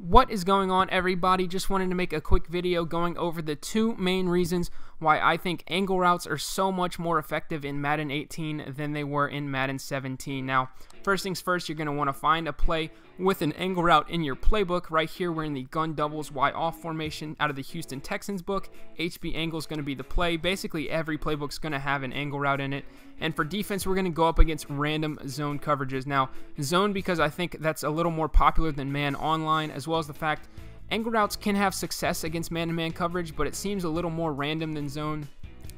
What is going on, everybody? Just wanted to make a quick video going over the two main reasons why I think angle routes are so much more effective in Madden 18 than they were in Madden 17. Now, first things first, you're going to want to find a play with an angle route in your playbook. Right here, we're in the Gun Doubles Y-Off formation out of the Houston Texans book. HB angle is going to be the play. Basically, every playbook's going to have an angle route in it. And for defense, we're going to go up against random zone coverages. Now, zone because I think that's a little more popular than man online, as well as the fact angle routes can have success against man-to-man coverage, but it seems a little more random than zone.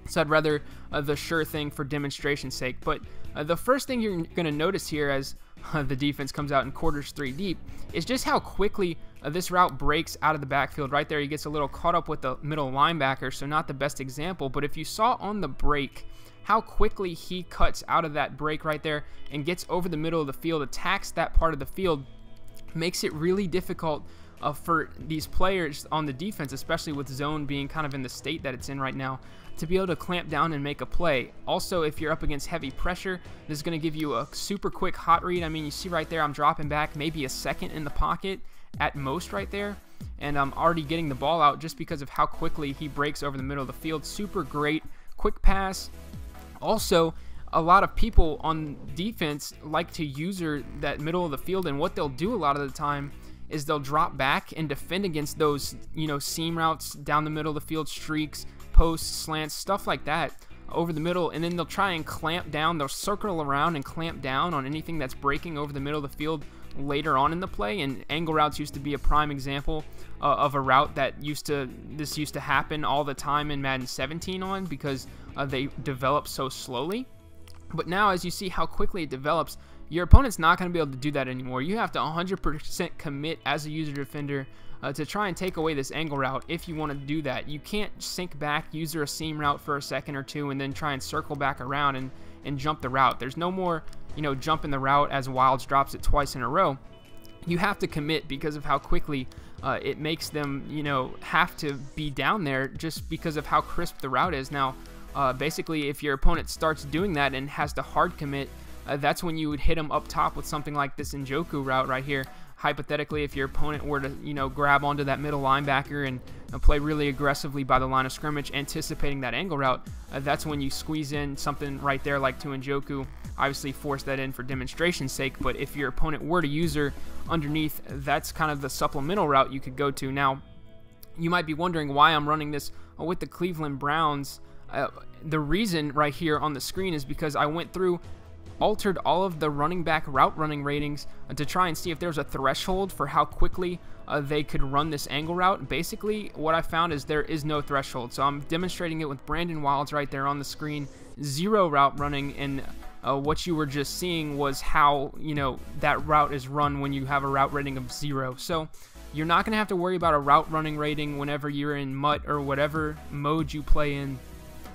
So I'd rather the sure thing for demonstration's sake. But the first thing you're going to notice here as the defense comes out in quarters three deep is just how quickly this route breaks out of the backfield. Right there, he gets a little caught up with the middle linebacker, so not the best example. But if you saw on the break how quickly he cuts out of that break right there and gets over the middle of the field, attacks that part of the field, makes it really difficult for these players on the defense, especially with zone being kind of in the state that it's in right now, to be able to clamp down and make a play. Also, if you're up against heavy pressure, this is going to give you a super quick hot read. I mean, you see right there, I'm dropping back maybe a second in the pocket at most right there, and I'm already getting the ball out just because of how quickly he breaks over the middle of the field. Super great, quick pass. Also, a lot of people on defense like to user that middle of the field, and what they'll do a lot of the time is they'll drop back and defend against those, you know, seam routes down the middle of the field, streaks, posts, slants, stuff like that over the middle, and then they'll try and clamp down. They'll circle around and clamp down on anything that's breaking over the middle of the field later on in the play. And angle routes used to be a prime example of a route that used to happen all the time in Madden 17 on, because they develop so slowly. But now, as you see how quickly it develops, your opponent's not going to be able to do that anymore. You have to 100% commit as a user defender to try and take away this angle route if you want to do that. You can't sink back, user a seam route for a second or two, and then try and circle back around and jump the route. There's no more, you know, jumping the route as Wilds drops it twice in a row. You have to commit because of how quickly it makes them, you know, have to be down there just because of how crisp the route is. Now, basically, if your opponent starts doing that and has to hard commit, that's when you would hit them up top with something like this Njoku route right here. Hypothetically, if your opponent were to, you know, grab onto that middle linebacker and play really aggressively by the line of scrimmage, anticipating that angle route, that's when you squeeze in something right there like to Njoku. Obviously, force that in for demonstration's sake, but if your opponent were to user underneath, that's kind of the supplemental route you could go to. Now, you might be wondering why I'm running this with the Cleveland Browns. The reason right here on the screen is because I went through, altered all of the running back route running ratings to try and see if there was a threshold for how quickly they could run this angle route. Basically, what I found is there is no threshold. So I'm demonstrating it with Brandon Wilds right there on the screen. Zero route running, and what you were just seeing was how, you know, that route is run when you have a route rating of zero. So you're not going to have to worry about a route running rating whenever you're in MUT or whatever mode you play in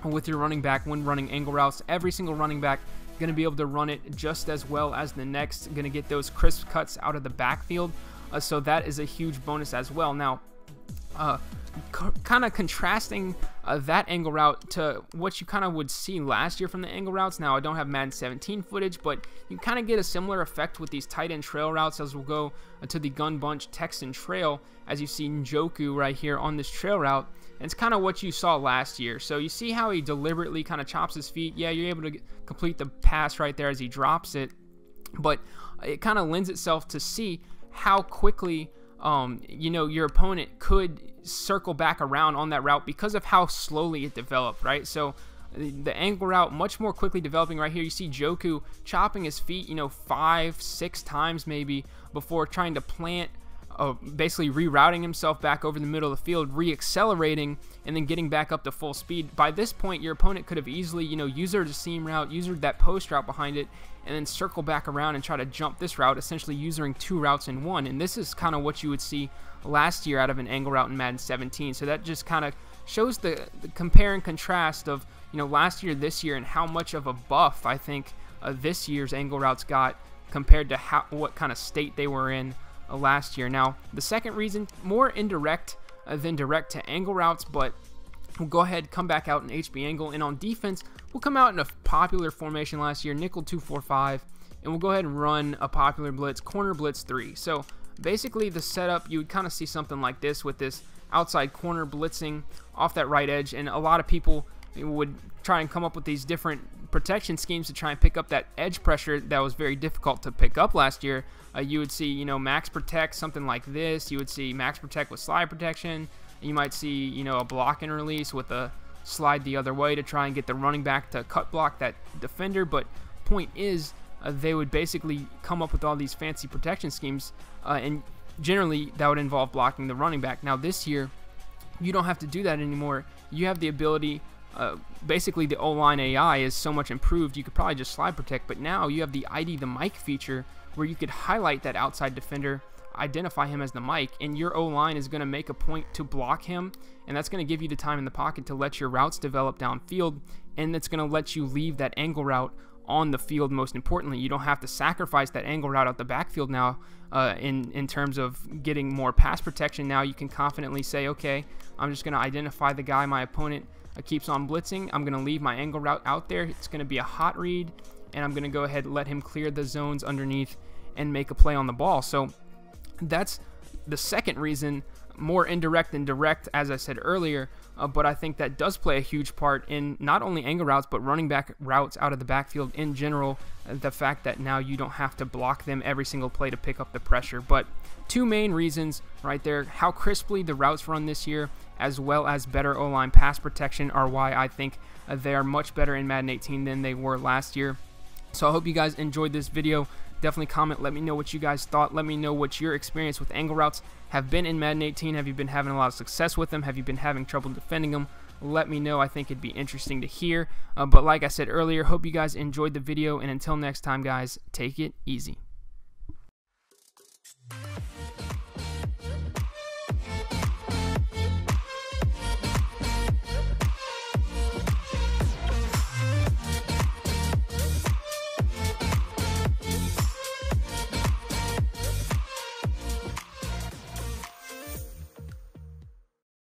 with your running back when running angle routes. Every single running back going to be able to run it just as well as the next, going to get those crisp cuts out of the backfield, so that is a huge bonus as well. Now, kind of contrasting that angle route to what you kind of would see last year from the angle routes. Now, I don't have Madden 17 footage, but you kind of get a similar effect with these tight end trail routes, as we'll go to the Gun Bunch Texan Trail, as you see Njoku right here on this trail route. And it's kind of what you saw last year. So you see how he deliberately kind of chops his feet. Yeah, you're able to complete the pass right there as he drops it, but it kind of lends itself to see how quickly you know, your opponent could circle back around on that route because of how slowly it developed, right? So the angle route much more quickly developing right here. You see Njoku chopping his feet, you know, 5-6 times maybe before trying to plant, basically rerouting himself back over the middle of the field, reaccelerating, and then getting back up to full speed. By this point, your opponent could have easily, you know, usered a seam route, usered that post route behind it, and then circle back around and try to jump this route, essentially using two routes in one. And this is kind of what you would see last year out of an angle route in Madden 17. So that just kind of shows the compare and contrast of, you know, last year, this year, and how much of a buff I think this year's angle routes got compared to what kind of state they were in last year. Now, the second reason, more indirect than direct to angle routes, but we'll go ahead, come back out in HB angle, and on defense, we'll come out in a popular formation last year, nickel 245, and we'll go ahead and run a popular blitz, corner blitz 3. So basically the setup, you would kind of see something like this with this outside corner blitzing off that right edge, and a lot of people would try and come up with these different protection schemes to try and pick up that edge pressure that was very difficult to pick up last year. You would see, you know, max protect, something like this. You would see max protect with slide protection. You might see, you know, a block and release with a slide the other way to try and get the running back to cut block that defender. But point is, they would basically come up with all these fancy protection schemes, and generally that would involve blocking the running back. Now this year, you don't have to do that anymore. You have the ability. Basically the O-line AI is so much improved, you could probably just slide protect, but now you have the ID the mic feature where you could highlight that outside defender, identify him as the mic, and your O-line is going to make a point to block him, and that's going to give you the time in the pocket to let your routes develop downfield, and that's going to let you leave that angle route on the field. Most importantly, you don't have to sacrifice that angle route out the backfield now in terms of getting more pass protection. Now you can confidently say, okay, I'm just going to identify the guy my opponent keeps on blitzing. I'm going to leave my angle route out there. It's going to be a hot read, and I'm going to go ahead and let him clear the zones underneath and make a play on the ball. So that's the second reason, more indirect than direct, as I said earlier, but I think that does play a huge part in not only angle routes, but running back routes out of the backfield in general, the fact that now you don't have to block them every single play to pick up the pressure. But two main reasons right there, how crisply the routes run this year, as well as better O-line pass protection, are why I think they are much better in Madden 18 than they were last year. So I hope you guys enjoyed this video. Definitely comment, let me know what you guys thought, let me know what your experience with angle routes have been in Madden 18. Have you been having a lot of success with them? Have you been having trouble defending them? Let me know. I think it'd be interesting to hear, but like I said earlier, hope you guys enjoyed the video, and until next time guys, take it easy.